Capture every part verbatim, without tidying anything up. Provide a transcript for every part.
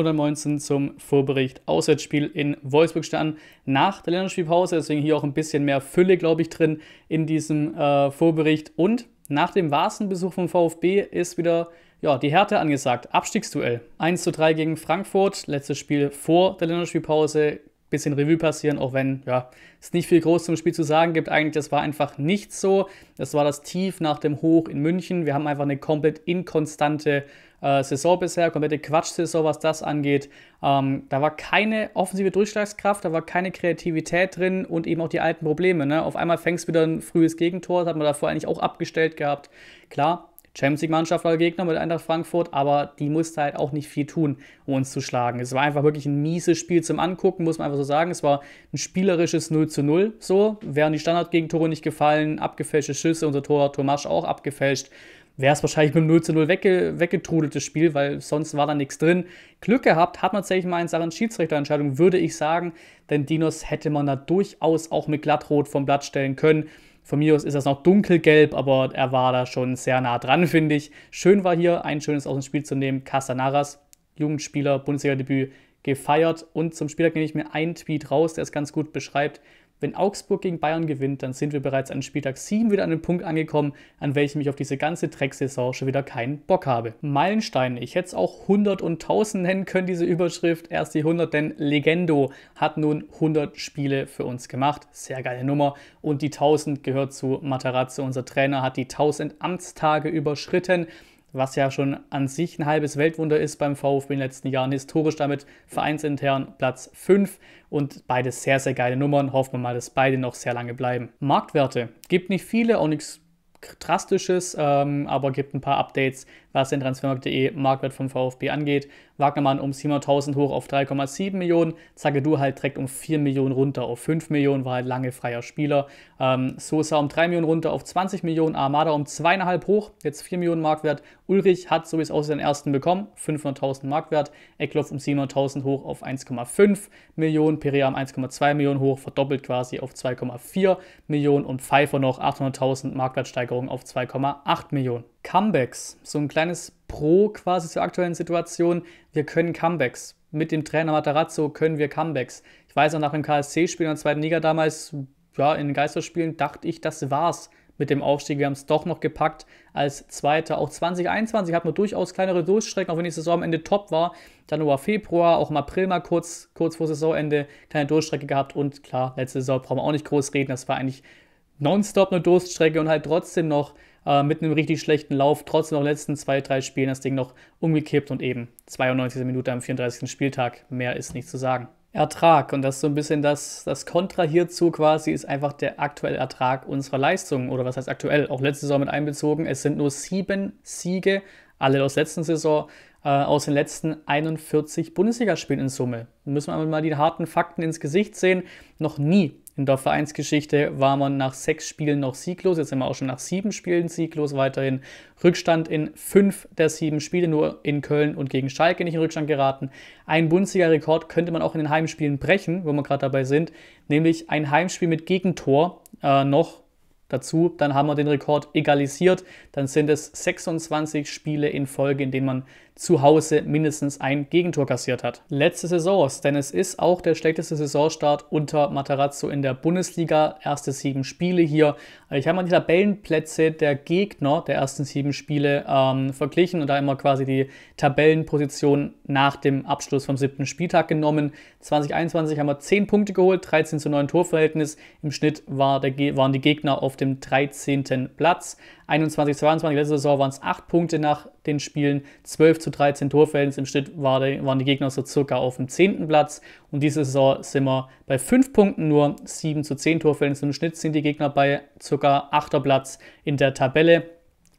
neunzehn zum Vorbericht Auswärtsspiel in Wolfsburg stand nach der Länderspielpause. Deswegen hier auch ein bisschen mehr Fülle, glaube ich, drin in diesem äh, Vorbericht. Und nach dem Vasenbesuch vom VfB ist wieder ja, die Härte angesagt. Abstiegsduell. eins zu drei gegen Frankfurt. Letztes Spiel vor der Länderspielpause. Bisschen Revue passieren, auch wenn ja, es nicht viel groß zum Spiel zu sagen gibt. Eigentlich, das war einfach nicht so. Das war das Tief nach dem Hoch in München. Wir haben einfach eine komplett inkonstante äh, Saison bisher, komplette Quatsch-Saison, was das angeht. Ähm, da war keine offensive Durchschlagskraft, da war keine Kreativität drin und eben auch die alten Probleme. Ne? Auf einmal fängst du wieder ein frühes Gegentor, das hat man davor eigentlich auch abgestellt gehabt. Klar, Champions-League-Mannschaft war Gegner mit Eintracht Frankfurt, aber die musste halt auch nicht viel tun, um uns zu schlagen. Es war einfach wirklich ein mieses Spiel zum Angucken, muss man einfach so sagen. Es war ein spielerisches null zu null, so. Wären die Standardgegentore nicht gefallen, abgefälschte Schüsse, unser Tor Tomasch auch abgefälscht, wäre es wahrscheinlich mit dem null zu null wegge weggetrudeltes Spiel, weil sonst war da nichts drin. Glück gehabt hat man tatsächlich mal in Sachen Schiedsrichterentscheidung, würde ich sagen, denn Dinos hätte man da durchaus auch mit Glattrot vom Blatt stellen können. Von mir aus ist das noch dunkelgelb, aber er war da schon sehr nah dran, finde ich. Schön war hier, ein schönes aus dem Spiel zu nehmen, Castanaras, Jugendspieler, Bundesliga-Debüt gefeiert. Und zum Spieltag nehme ich mir einen Tweet raus, der es ganz gut beschreibt. Wenn Augsburg gegen Bayern gewinnt, dann sind wir bereits an Spieltag sieben wieder an den Punkt angekommen, an welchem ich auf diese ganze Drecksaison schon wieder keinen Bock habe. Meilenstein, ich hätte es auch hundert und tausend nennen können, diese Überschrift. Erst die hundert, denn Legendo hat nun hundert Spiele für uns gemacht. Sehr geile Nummer. Und die tausend gehört zu Matarazzo. Unser Trainer hat die tausend Amtstage überschritten, was ja schon an sich ein halbes Weltwunder ist beim VfB in den letzten Jahren, historisch damit vereinsintern Platz fünf und beides sehr, sehr geile Nummern. Hoffen wir mal, dass beide noch sehr lange bleiben. Marktwerte, gibt nicht viele, auch nichts Drastisches, ähm, aber gibt ein paar Updates, was den Transfermarkt punkt de Marktwert vom VfB angeht. Wagnermann um siebenhunderttausend hoch auf drei Komma sieben Millionen, Zagadou halt direkt um vier Millionen runter auf fünf Millionen, war halt lange freier Spieler. Ähm, Sosa um drei Millionen runter auf zwanzig Millionen, Amada um zwei Komma fünf hoch, jetzt vier Millionen Marktwert. Ulrich hat, so wie es aussieht, den ersten bekommen, fünfhunderttausend Marktwert. Eckloff um siebenhunderttausend hoch auf eins Komma fünf Millionen, Perea um eins Komma zwei Millionen hoch, verdoppelt quasi auf zwei Komma vier Millionen und Pfeiffer noch achthunderttausend Marktwertsteigerung auf zwei Komma acht Millionen. Comebacks, so ein kleines Pro quasi zur aktuellen Situation. Wir können Comebacks. Mit dem Trainer Matarazzo können wir Comebacks. Ich weiß noch, nach dem K S C-Spiel in der zweiten Liga damals, ja, in den Geisterspielen, dachte ich, das war's mit dem Aufstieg. Wir haben es doch noch gepackt als Zweiter. Auch zwanzig einundzwanzig hat man durchaus kleinere Durchstrecken, auch wenn die Saison am Ende top war. Januar, Februar, auch im April mal kurz, kurz vor Saisonende kleine Durchstrecke gehabt. Und klar, letzte Saison brauchen wir auch nicht groß reden. Das war eigentlich nonstop eine Durststrecke und halt trotzdem noch äh, mit einem richtig schlechten Lauf, trotzdem noch letzten zwei, drei Spielen das Ding noch umgekippt und eben zweiundneunzigste Minute am vierunddreißigsten Spieltag. Mehr ist nicht zu sagen. Ertrag, und das ist so ein bisschen das, das Kontra hierzu quasi, ist einfach der aktuelle Ertrag unserer Leistungen, oder was heißt aktuell, auch letzte Saison mit einbezogen. Es sind nur sieben Siege, alle aus der letzten Saison, äh, aus den letzten einundvierzig Bundesligaspielen in Summe. Müssen wir mal die harten Fakten ins Gesicht sehen. Noch nie in der Vereinsgeschichte war man nach sechs Spielen noch sieglos, jetzt sind wir auch schon nach sieben Spielen sieglos weiterhin. Rückstand in fünf der sieben Spiele, nur in Köln und gegen Schalke nicht in Rückstand geraten. Ein Bundesliga-Rekord könnte man auch in den Heimspielen brechen, wo wir gerade dabei sind, nämlich ein Heimspiel mit Gegentor äh, noch dazu. Dann haben wir den Rekord egalisiert, dann sind es sechsundzwanzig Spiele in Folge, in denen man zu Hause mindestens ein Gegentor kassiert hat. Letzte Saison, denn es ist auch der schlechteste Saisonstart unter Matarazzo in der Bundesliga. Erste sieben Spiele hier. Ich habe mal die Tabellenplätze der Gegner der ersten sieben Spiele ähm, verglichen und da immer quasi die Tabellenposition nach dem Abschluss vom siebten Spieltag genommen. zwanzig einundzwanzig haben wir zehn Punkte geholt, dreizehn zu neun Torverhältnis. Im Schnitt war der Ge waren die Gegner auf dem dreizehnten Platz. einundzwanzig zweiundzwanzig, letzte Saison waren es acht Punkte nach den Spielen, zwölf zu dreizehn Torverhältnis, im Schnitt waren die Gegner so circa auf dem zehnten Platz und diese Saison sind wir bei fünf Punkten nur, sieben zu zehn Torverhältnis, im Schnitt sind die Gegner bei circa achter Platz in der Tabelle.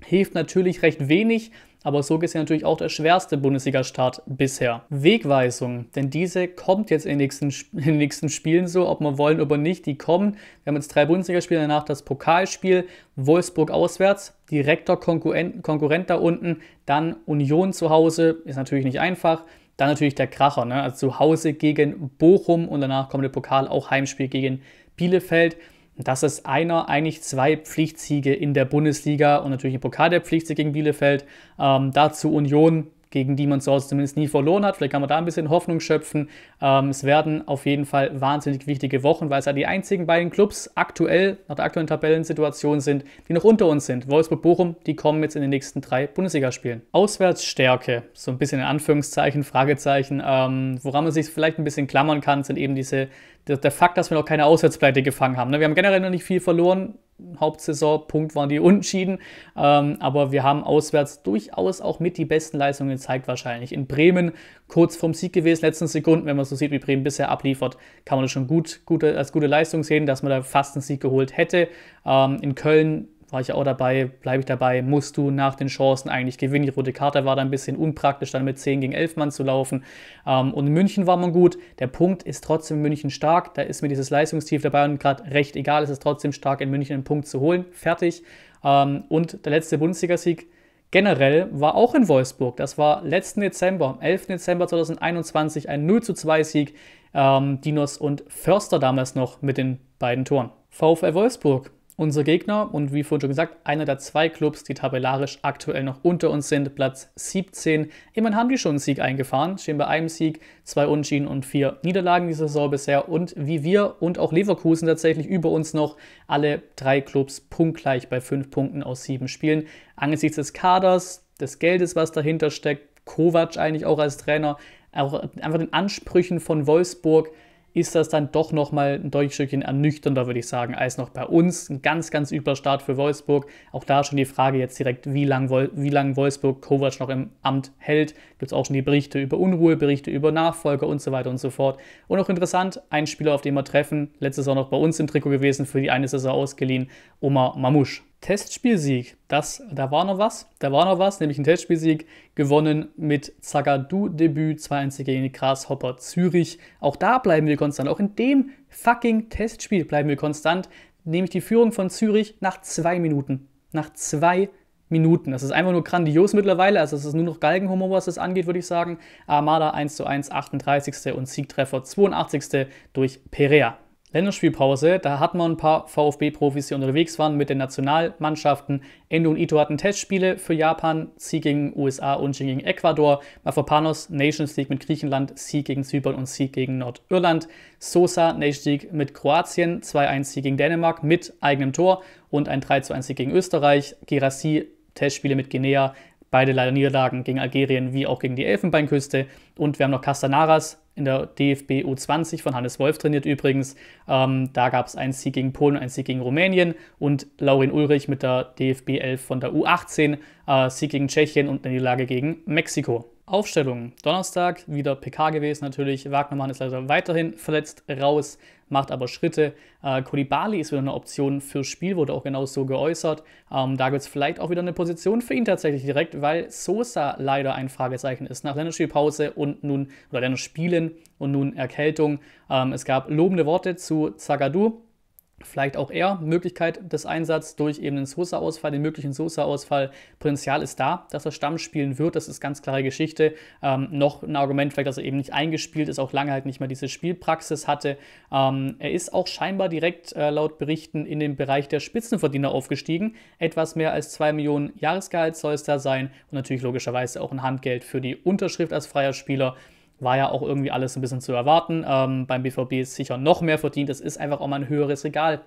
Hilft natürlich recht wenig, aber so gesehen natürlich auch der schwerste Bundesliga-Start bisher. Wegweisung, denn diese kommt jetzt in den, nächsten, in den nächsten Spielen so, ob wir wollen oder nicht, die kommen. Wir haben jetzt drei Bundesligaspiele, danach das Pokalspiel, Wolfsburg auswärts, direkter Konkurrent, Konkurrent da unten, dann Union zu Hause, ist natürlich nicht einfach. Dann natürlich der Kracher, ne? Also zu Hause gegen Bochum und danach kommt der Pokal, auch Heimspiel gegen Bielefeld. Das ist einer, eigentlich zwei Pflichtsiege in der Bundesliga und natürlich im Pokal der Pflichtsieg gegen Bielefeld. Ähm, dazu Union gegen die man zu Hause zumindest nie verloren hat. Vielleicht kann man da ein bisschen Hoffnung schöpfen. Ähm, es werden auf jeden Fall wahnsinnig wichtige Wochen, weil es ja die einzigen beiden Clubs aktuell, nach der aktuellen Tabellensituation sind, die noch unter uns sind. Wolfsburg-Bochum, die kommen jetzt in den nächsten drei Bundesligaspielen. Auswärtsstärke, so ein bisschen in Anführungszeichen, Fragezeichen, ähm, woran man sich vielleicht ein bisschen klammern kann, sind eben diese, der, der Fakt, dass wir noch keine Auswärtspleite gefangen haben. Wir haben generell noch nicht viel verloren. Hauptsaisonpunkt waren die Unentschieden, ähm, aber wir haben auswärts durchaus auch mit die besten Leistungen gezeigt wahrscheinlich. In Bremen kurz vorm Sieg gewesen, letzten Sekunden, wenn man so sieht, wie Bremen bisher abliefert, kann man das schon gut, gute, als gute Leistung sehen, dass man da fast einen Sieg geholt hätte. Ähm, in Köln war ich auch dabei, bleibe ich dabei, musst du nach den Chancen eigentlich gewinnen. Die rote Karte war da ein bisschen unpraktisch, dann mit zehn gegen elf Mann zu laufen. Ähm, und in München war man gut. Der Punkt ist trotzdem München stark. Da ist mir dieses Leistungstief dabei und gerade recht egal. Es ist trotzdem stark, in München einen Punkt zu holen. Fertig. Ähm, und der letzte Bundesliga-Sieg generell war auch in Wolfsburg. Das war letzten Dezember, am elften Dezember zweitausendeinundzwanzig, ein null zu zwei Sieg. Ähm, Dinos und Förster damals noch mit den beiden Toren. VfL Wolfsburg. Unser Gegner und wie vorhin schon gesagt, einer der zwei Clubs, die tabellarisch aktuell noch unter uns sind, Platz siebzehn. Immerhin haben die schon einen Sieg eingefahren, stehen bei einem Sieg, zwei Unentschieden und vier Niederlagen diese Saison bisher. Und wie wir und auch Leverkusen tatsächlich über uns noch, alle drei Clubs punktgleich bei fünf Punkten aus sieben Spielen. Angesichts des Kaders, des Geldes, was dahinter steckt, Kovac eigentlich auch als Trainer, auch einfach den Ansprüchen von Wolfsburg, ist das dann doch nochmal ein deutlich Stückchen ernüchternder, würde ich sagen, als noch bei uns. Ein ganz, ganz übler Start für Wolfsburg. Auch da schon die Frage jetzt direkt, wie lange wie lang Wolfsburg Kovac noch im Amt hält. Gibt es auch schon die Berichte über Unruhe, Berichte über Nachfolger und so weiter und so fort. Und auch interessant, ein Spieler, auf den wir treffen, letztes Jahr noch bei uns im Trikot gewesen, für die eine Saison ausgeliehen, Omar Mamusch. Testspielsieg, das, da war noch was, da war noch was, nämlich ein Testspielsieg, gewonnen mit Zagadou-Debüt, zwei eins gegen die Grasshopper Zürich. Auch da bleiben wir konstant, auch in dem fucking Testspiel bleiben wir konstant, nämlich die Führung von Zürich nach zwei Minuten, nach zwei Minuten. Das ist einfach nur grandios mittlerweile, also es ist nur noch Galgenhumor, was das angeht, würde ich sagen. Amada eins zu eins, achtunddreißigste und Siegtreffer zweiundachtzigste durch Perea. Länderspielpause, da hat man ein paar VfB-Profis, die unterwegs waren mit den Nationalmannschaften. Endo und Ito hatten Testspiele für Japan, Sieg gegen U S A und Sieg gegen Ecuador. Mafopanos, Nations League mit Griechenland, Sieg gegen Zypern und Sieg gegen Nordirland. Sosa, Nations League mit Kroatien, zwei eins Sieg gegen Dänemark mit eigenem Tor und ein drei zu eins Sieg gegen Österreich. Girassy, Testspiele mit Guinea, beide leider Niederlagen gegen Algerien wie auch gegen die Elfenbeinküste. Und wir haben noch Castanaras, in der D F B U zwanzig von Hannes Wolf trainiert übrigens. Ähm, da gab es einen Sieg gegen Polen und einen Sieg gegen Rumänien. Und Laurin Ulrich mit der D F B elf von der U achtzehn, äh, Sieg gegen Tschechien und eine Niederlage gegen Mexiko. Aufstellung. Donnerstag wieder P K gewesen natürlich. Wagnermann ist leider weiterhin verletzt raus, macht aber Schritte. Äh, Koulibaly ist wieder eine Option fürs Spiel, wurde auch genau so geäußert. Ähm, da gibt es vielleicht auch wieder eine Position für ihn tatsächlich direkt, weil Sosa leider ein Fragezeichen ist. Nach Länderspielpause und nun, oder Länderspielen und nun Erkältung. Ähm, es gab lobende Worte zu Zagadou. Vielleicht auch eher Möglichkeit des Einsatzes durch eben den Sosa-Ausfall, den möglichen Sosa-Ausfall. Potenzial ist da, dass er Stamm spielen wird, das ist ganz klare Geschichte. Ähm, noch ein Argument vielleicht, dass er eben nicht eingespielt ist, auch lange halt nicht mehr diese Spielpraxis hatte. Ähm, er ist auch scheinbar direkt äh, laut Berichten in den Bereich der Spitzenverdiener aufgestiegen. Etwas mehr als zwei Millionen Jahresgehalt soll es da sein und natürlich logischerweise auch ein Handgeld für die Unterschrift als freier Spieler. War ja auch irgendwie alles ein bisschen zu erwarten. Ähm, beim B V B ist sicher noch mehr verdient. Es ist einfach auch mal ein höheres Regal,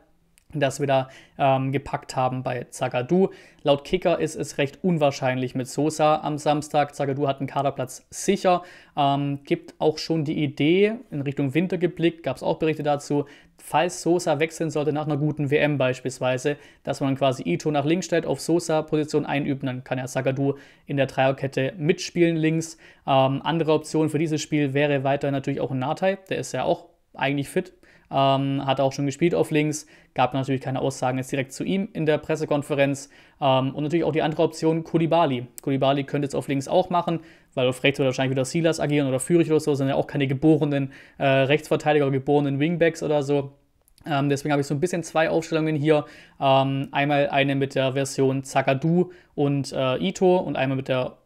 das wir da ähm, gepackt haben bei Zagadou. Laut Kicker ist es recht unwahrscheinlich mit Sosa am Samstag. Zagadou hat einen Kaderplatz sicher. Ähm, gibt auch schon die Idee, in Richtung Winter geblickt, gab es auch Berichte dazu, falls Sosa wechseln sollte nach einer guten W M beispielsweise, dass man quasi Ito nach links stellt, auf Sosa-Position einüben, dann kann er Zagadou in der Dreierkette mitspielen links. Ähm, andere Option für dieses Spiel wäre weiter natürlich auch ein Natay, der ist ja auch eigentlich fit. Ähm, hat auch schon gespielt auf links, gab natürlich keine Aussagen jetzt direkt zu ihm in der Pressekonferenz. Ähm, und natürlich auch die andere Option, Koulibaly. Koulibaly könnte jetzt auf links auch machen, weil auf rechts wird wahrscheinlich wieder Silas agieren oder Fürich oder so, sind ja auch keine geborenen äh, Rechtsverteidiger, geborenen Wingbacks oder so. Ähm, deswegen habe ich so ein bisschen zwei Aufstellungen hier. Ähm, einmal eine mit der Version Zagadou und äh, Ito und einmal mit der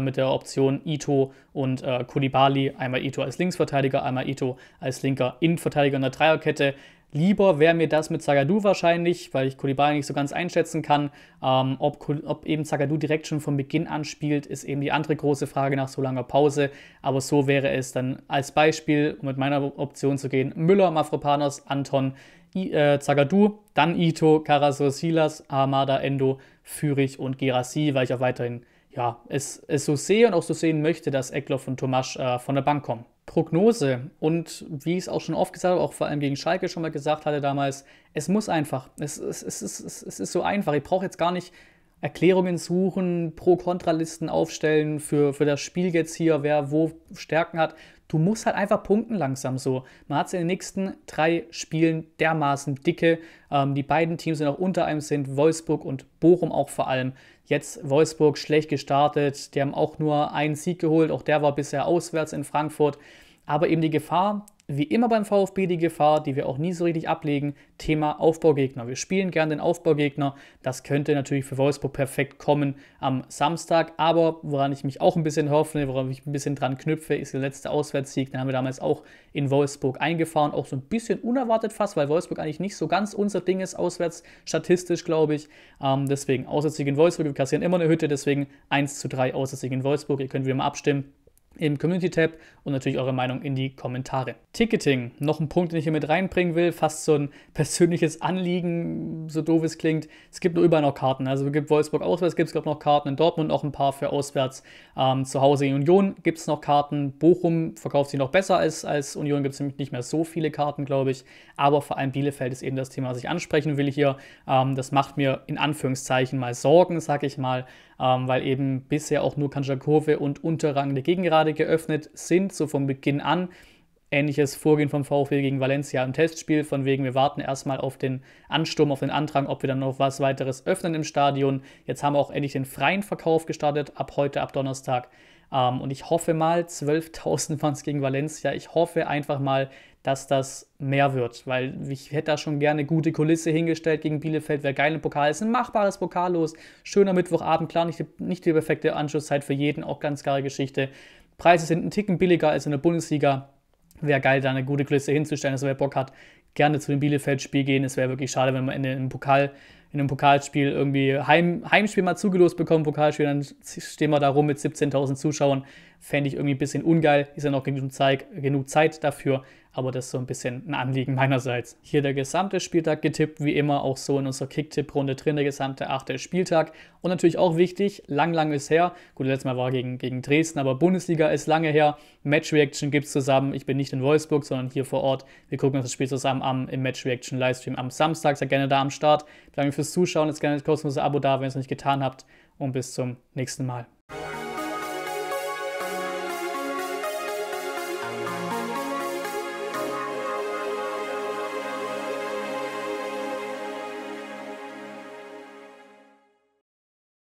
mit der Option Ito und äh, Koulibaly, einmal Ito als Linksverteidiger, einmal Ito als linker Innenverteidiger in der Dreierkette. Lieber wäre mir das mit Zagadou wahrscheinlich, weil ich Koulibaly nicht so ganz einschätzen kann. Ähm, ob, ob eben Zagadou direkt schon von Beginn an spielt, ist eben die andere große Frage nach so langer Pause. Aber so wäre es dann als Beispiel, um mit meiner Option zu gehen, Müller, Mavropanos, Anton, I, äh, Zagadou, dann Ito, Karasour, Silas, Amada, Endo, Fürich und Girassy, weil ich auch weiterhin ja, es, es so sehe und auch so sehen möchte, dass Eckloff und Tomasch äh, von der Bank kommen. Prognose und wie ich es auch schon oft gesagt habe, auch vor allem gegen Schalke schon mal gesagt hatte damals, es muss einfach, es, es, es, es, es, es ist so einfach, ich brauche jetzt gar nicht Erklärungen suchen, Pro-Kontra-Listen aufstellen für, für das Spiel jetzt hier, wer wo Stärken hat. Du musst halt einfach punkten langsam so. Man hat es in den nächsten drei Spielen dermaßen dicke. Ähm, die beiden Teams, die noch unter einem sind, Wolfsburg und Bochum auch vor allem. Jetzt Wolfsburg schlecht gestartet, die haben auch nur einen Sieg geholt, auch der war bisher auswärts in Frankfurt. Aber eben die Gefahr, wie immer beim VfB, die Gefahr, die wir auch nie so richtig ablegen, Thema Aufbaugegner. Wir spielen gerne den Aufbaugegner, das könnte natürlich für Wolfsburg perfekt kommen am Samstag, aber woran ich mich auch ein bisschen hoffe, woran ich ein bisschen dran knüpfe, ist der letzte Auswärtssieg, den haben wir damals auch in Wolfsburg eingefahren, auch so ein bisschen unerwartet fast, weil Wolfsburg eigentlich nicht so ganz unser Ding ist, auswärts statistisch, glaube ich. Ähm, deswegen Auswärtssieg in Wolfsburg, wir kassieren immer eine Hütte, deswegen eins zu drei Auswärtssieg in Wolfsburg, ihr könnt wieder mal abstimmen im Community-Tab und natürlich eure Meinung in die Kommentare. Ticketing, noch ein Punkt, den ich hier mit reinbringen will, fast so ein persönliches Anliegen, so doof es klingt. Es gibt nur überall noch Karten, also es gibt Wolfsburg auswärts, gibt es glaube ich noch Karten, in Dortmund noch ein paar für auswärts, ähm, zu Hause in Union gibt es noch Karten, Bochum verkauft sie noch besser als, als Union, gibt es nämlich nicht mehr so viele Karten, glaube ich, aber vor allem Bielefeld ist eben das Thema, was ich ansprechen will hier. Ähm, das macht mir in Anführungszeichen mal Sorgen, sag ich mal, ähm, weil eben bisher auch nur Kanjakurve und Unterrang der Gegengrade geöffnet sind, so von Beginn an. Ähnliches Vorgehen vom VfB gegen Valencia im Testspiel, von wegen wir warten erstmal auf den Ansturm, auf den Antrag, ob wir dann noch was weiteres öffnen im Stadion. Jetzt haben wir auch endlich den freien Verkauf gestartet, ab heute, ab Donnerstag. Ähm, und ich hoffe mal, zwölftausend Fans gegen Valencia, ich hoffe einfach mal, dass das mehr wird, weil ich hätte da schon gerne gute Kulisse hingestellt gegen Bielefeld, wäre geil im Pokal, ist ein machbares Pokallos, schöner Mittwochabend, klar nicht die, nicht die perfekte Anschlusszeit für jeden, auch ganz klare Geschichte. Preise sind einen Ticken billiger als in der Bundesliga. Wäre geil, da eine gute Kulisse hinzustellen, dass wer Bock hat, gerne zu dem Bielefeld-Spiel gehen. Es wäre wirklich schade, wenn man in einem, Pokal, in einem Pokalspiel irgendwie Heim, Heimspiel mal zugelost bekommt, Pokalspiel, dann stehen wir da rum mit siebzehntausend Zuschauern. Fände ich irgendwie ein bisschen ungeil. Ist ja noch genug Zeit, genug Zeit dafür, aber das ist so ein bisschen ein Anliegen meinerseits. Hier der gesamte Spieltag getippt, wie immer auch so in unserer Kicktipp-Runde drin, der gesamte achte Spieltag. Und natürlich auch wichtig, lang, lang ist her. Gut, letztes Mal war gegen, gegen Dresden, aber Bundesliga ist lange her. Match-Reaction gibt es zusammen. Ich bin nicht in Wolfsburg, sondern hier vor Ort. Wir gucken uns das Spiel zusammen an im Match-Reaction-Livestream am Samstag. Seid gerne da am Start. Danke fürs Zuschauen. Jetzt gerne das kostenlose Abo da, wenn ihr es noch nicht getan habt. Und bis zum nächsten Mal.